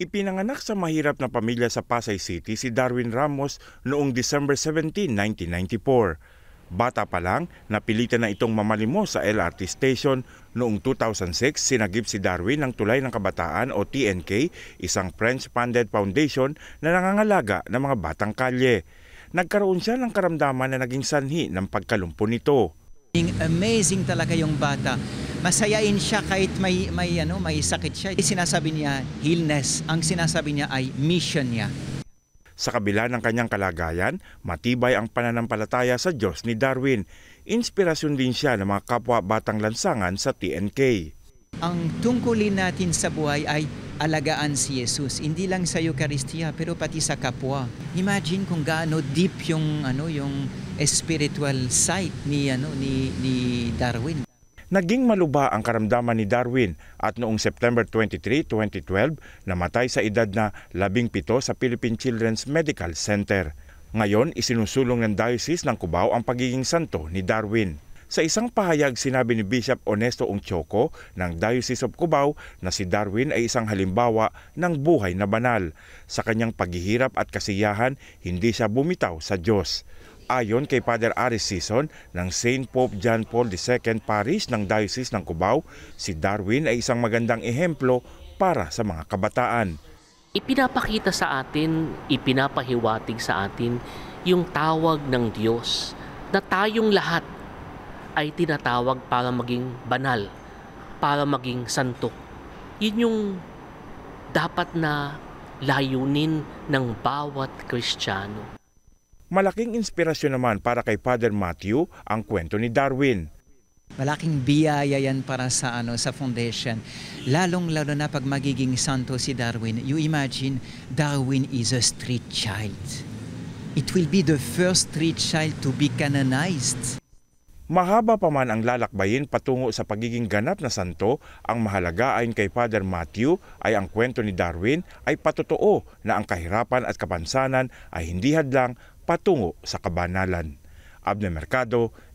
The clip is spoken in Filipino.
Ipinanganak sa mahirap na pamilya sa Pasay City si Darwin Ramos noong December 17, 1994. Bata pa lang, napilitan na itong mamalimos sa LRT station. Noong 2006, sinagip si Darwin ng Tulay ng Kabataan o TNK, isang French-funded foundation na nangangalaga ng mga batang kalye. Nagkaroon siya ng karamdaman na naging sanhi ng pagkalumpo nito. Amazing talaga yung bata. Masayain siya kahit may sakit siya. Sinasabi niya illness, ang sinasabi niya ay mission niya. Sa kabila ng kanyang kalagayan, matibay ang pananampalataya sa Diyos ni Darwin. Inspirasyon din siya ng mga kapwa batang lansangan sa TNK. Ang tungkulin natin sa buhay ay alagaan si Jesus, hindi lang sa Eucharistia pero pati sa kapwa. Imagine kung gaano deep yung yung spiritual sight ni Darwin. Naging malubha ang karamdaman ni Darwin at noong September 23, 2012, namatay sa edad na 17 sa Philippine Children's Medical Center. Ngayon, isinusulong ng Diocese ng Cubao ang pagiging santo ni Darwin. Sa isang pahayag, sinabi ni Bishop Honesto Ongtioco ng Diocese of Cubao na si Darwin ay isang halimbawa ng buhay na banal. Sa kanyang paghihirap at kasiyahan, hindi siya bumitaw sa Diyos. Ayon kay Padre Aris Sison ng Saint Pope John Paul II Parish ng Diocese ng Cubao, si Darwin ay isang magandang ehemplo para sa mga kabataan. Ipinapakita sa atin, ipinapahiwatig sa atin yung tawag ng Diyos na tayong lahat ay tinatawag para maging banal, para maging santo. Yun yung dapat na layunin ng bawat Kristiyano. Malaking inspirasyon naman para kay Father Matthew ang kwento ni Darwin. Malaking biyaya yan para sa sa foundation. Lalong-lalo na pag magiging santo si Darwin. You imagine Darwin is a street child. It will be the first street child to be canonized. Mahaba pa man ang lalakbayin patungo sa pagiging ganap na santo, ang mahalaga ayon kay Father Matthew ay ang kwento ni Darwin ay patotoo na ang kahirapan at kapansanan ay hindi hadlang patungo sa kabanalan. Abner Mercado,